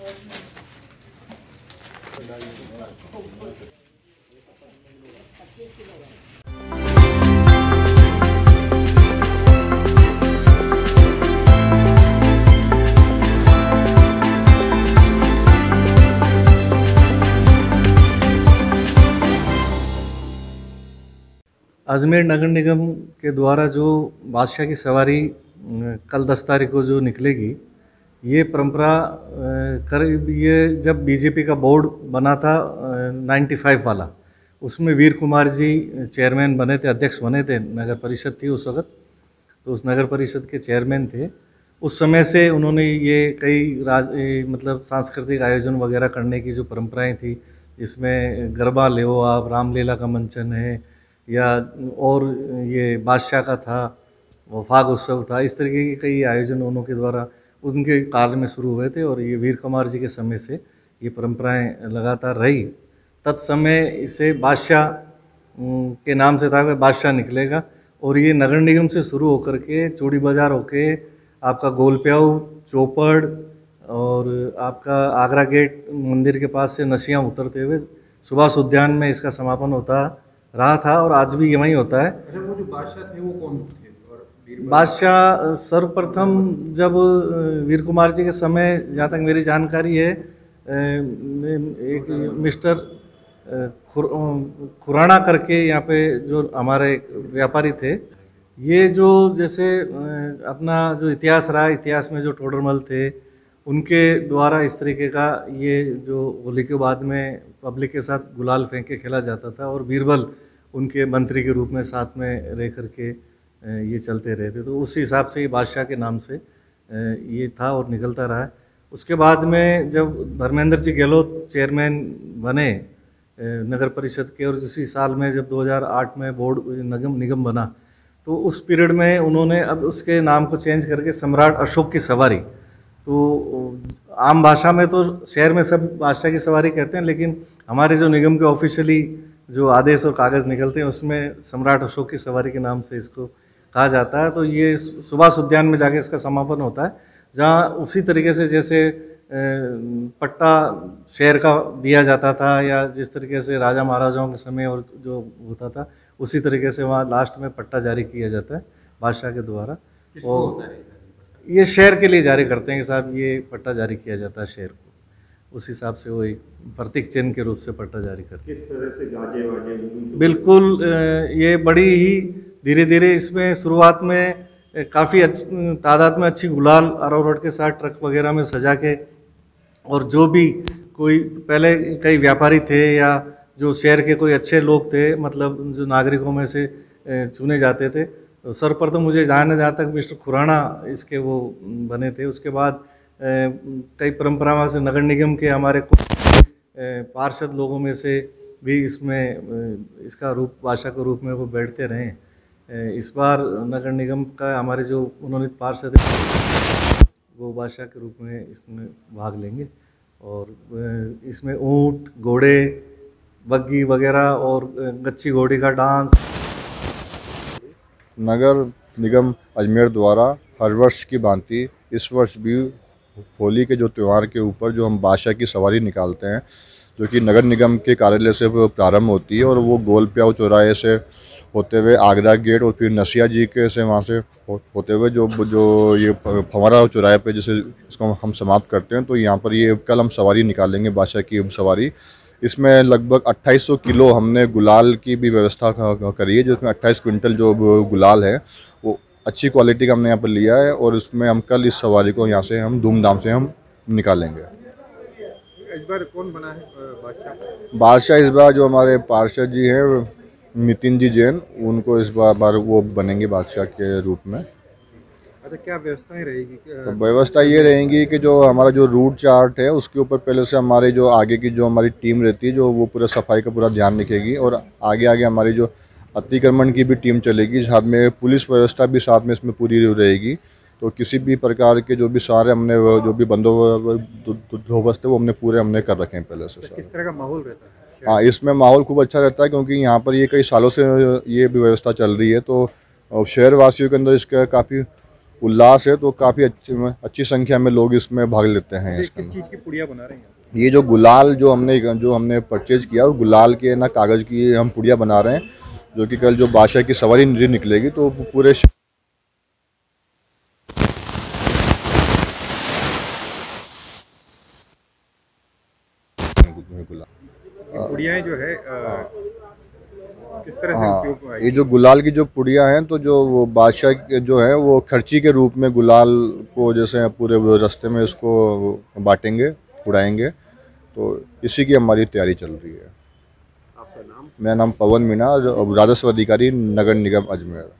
अजमेर नगर निगम के द्वारा जो बादशाह की सवारी कल 10 तारीख को जो निकलेगी, ये परंपरा करीब ये जब बीजेपी का बोर्ड बना था 95 वाला, उसमें वीर कुमार जी चेयरमैन बने थे, अध्यक्ष बने थे। नगर परिषद थी उस वक्त, तो उस नगर परिषद के चेयरमैन थे। उस समय से उन्होंने ये कई मतलब सांस्कृतिक आयोजन वगैरह करने की जो परंपराएं थी, जिसमें गरबा ले हो आप, रामलीला का मंचन है, या और ये बादशाह का था, फाग उत्सव था, इस तरीके के कई आयोजन उनके द्वारा उनके कार्य में शुरू हुए थे। और ये वीर कुमार जी के समय से ये परंपराएं लगातार रही। तत्समय इसे बादशाह के नाम से था कि बादशाह निकलेगा, और ये नगर निगम से शुरू होकर के चूड़ी बाज़ार होके आपका गोलप्याऊ चौपड़ और आपका आगरा गेट मंदिर के पास से नशियाँ उतरते हुए सुभाष उद्यान में इसका समापन होता रहा था, और आज भी यहीं होता है। अच्छा, वो जो बादशाह थे वो कौन थे? बादशाह सर्वप्रथम जब वीर कुमार जी के समय, जहाँ तक मेरी जानकारी है, एक मिस्टर खुराना करके यहाँ पे जो हमारे व्यापारी थे, ये जो जैसे अपना जो इतिहास रहा, इतिहास में जो टोडरमल थे उनके द्वारा इस तरीके का ये जो होली के बाद में पब्लिक के साथ गुलाल फेंक के खेला जाता था, और बीरबल उनके मंत्री के रूप में साथ में रह करके ये चलते रहते, तो उसी हिसाब से ये बादशाह के नाम से ये था और निकलता रहा है। उसके बाद में जब धर्मेंद्र जी गहलोत चेयरमैन बने नगर परिषद के, और उसी साल में जब 2008 में बोर्ड निगम बना, तो उस पीरियड में उन्होंने अब उसके नाम को चेंज करके सम्राट अशोक की सवारी, तो आम भाषा में तो शहर में सब बादशाह की सवारी कहते हैं, लेकिन हमारे जो निगम के ऑफिशियली जो आदेश और कागज़ निकलते हैं उसमें सम्राट अशोक की सवारी के नाम से इसको कहा जाता है। तो ये सुभाष उद्यान में जाके इसका समापन होता है, जहाँ उसी तरीके से जैसे पट्टा शहर का दिया जाता था, या जिस तरीके से राजा महाराजाओं के समय और जो होता था, उसी तरीके से वहाँ लास्ट में पट्टा जारी किया जाता है बादशाह के द्वारा। और ये शहर के लिए जारी करते हैं कि साहब ये पट्टा जारी किया जाता है शहर को, उस हिसाब से वो एक प्रतीक चिन्ह के रूप से पट्टा जारी करते हैं। किस तरह से गाजे वाजे बिल्कुल, ये बड़ी ही धीरे धीरे इसमें शुरुआत में काफ़ी तादाद में अच्छी गुलाल अरारोड़ के साथ ट्रक वगैरह में सजा के, और जो भी कोई पहले कई व्यापारी थे या जो शहर के कोई अच्छे लोग थे, मतलब जो नागरिकों में से चुने जाते थे, तो सर्वप्रथम तो मुझे जहाँ तक मिस्टर खुराना इसके वो बने थे। उसके बाद कई परंपराओं से नगर निगम के हमारे कुछ पार्षद लोगों में से भी इसमें इसका रूप बादशाह के रूप में वो बैठते रहे। इस बार नगर निगम का हमारे जो मनोनीत पार्षद हैं वो बादशाह के रूप में इसमें भाग लेंगे, और इसमें ऊँट घोड़े बग्गी वगैरह और गच्ची घोड़ी का डांस। नगर निगम अजमेर द्वारा हर वर्ष की भांति इस वर्ष भी होली के जो त्यौहार के ऊपर जो हम बादशाह की सवारी निकालते हैं, जो कि नगर निगम के कार्यालय से प्रारंभ होती है, और वो गोलप्याऊ चौराहे से होते हुए आगरा गेट और फिर नसिया जी के से वहाँ से होते हुए जो ये फंवरा चौराहे पे जैसे इसको हम समाप्त करते हैं। तो यहाँ पर ये कल हम सवारी निकालेंगे बादशाह की सवारी। इसमें लगभग 2800 किलो हमने गुलाल की भी व्यवस्था करी है, जिसमें 28 क्विंटल जो गुलाल है वो अच्छी क्वालिटी का हमने यहाँ पर लिया है, और इसमें हम कल इस सवारी को यहाँ से हम धूमधाम से हम निकालेंगे। इस बार कौन बना है बादशाह? बादशाह इस बार जो हमारे पार्षद जी हैं नितिन जी जैन, उनको इस बार वो बनेंगे बादशाह के रूप में। अच्छा, क्या व्यवस्थाएं रहेगी? तो व्यवस्था ये रहेंगी कि जो हमारा जो रूट चार्ट है उसके ऊपर पहले से हमारे जो आगे की जो हमारी टीम रहती है, जो वो पूरा सफाई का पूरा ध्यान रखेगी, और आगे आगे हमारी जो अतिक्रमण की भी टीम चलेगी, साथ में पुलिस व्यवस्था भी साथ में इसमें पूरी रहेगी। तो किसी भी प्रकार के जो भी सारे हमने जो भी बंदोबस्त है वो हमने पूरे कर रखे हैं पहले से। किस तरह का माहौल रहता है? हाँ, इसमें माहौल खूब अच्छा रहता है, क्योंकि यहाँ पर ये कई सालों से ये भी व्यवस्था चल रही है, तो शहरवासियों के अंदर इसका काफ़ी उल्लास है तो काफ़ी अच्छी संख्या में लोग इसमें भाग लेते हैं। किस चीज़ की पुड़िया बना रहे हैं? ये जो गुलाल जो हमने परचेज किया, उस गुलाल के ना कागज़ की हम पुड़िया बना रहे हैं, जो कि कल जो बादशाह की सवारी निकलेगी तो पूरे पुड़ियाएं जो है किस तरह से उपयोग है? ये जो गुलाल की जो पुड़िया हैं तो जो बादशाह जो है वो खर्ची के रूप में गुलाल को जैसे पूरे रास्ते में इसको बांटेंगे, उड़ाएंगे, तो इसी की हमारी तैयारी चल रही है। आपका नाम? मेरा नाम पवन मीना, राजस्व अधिकारी नगर निगम अजमेर।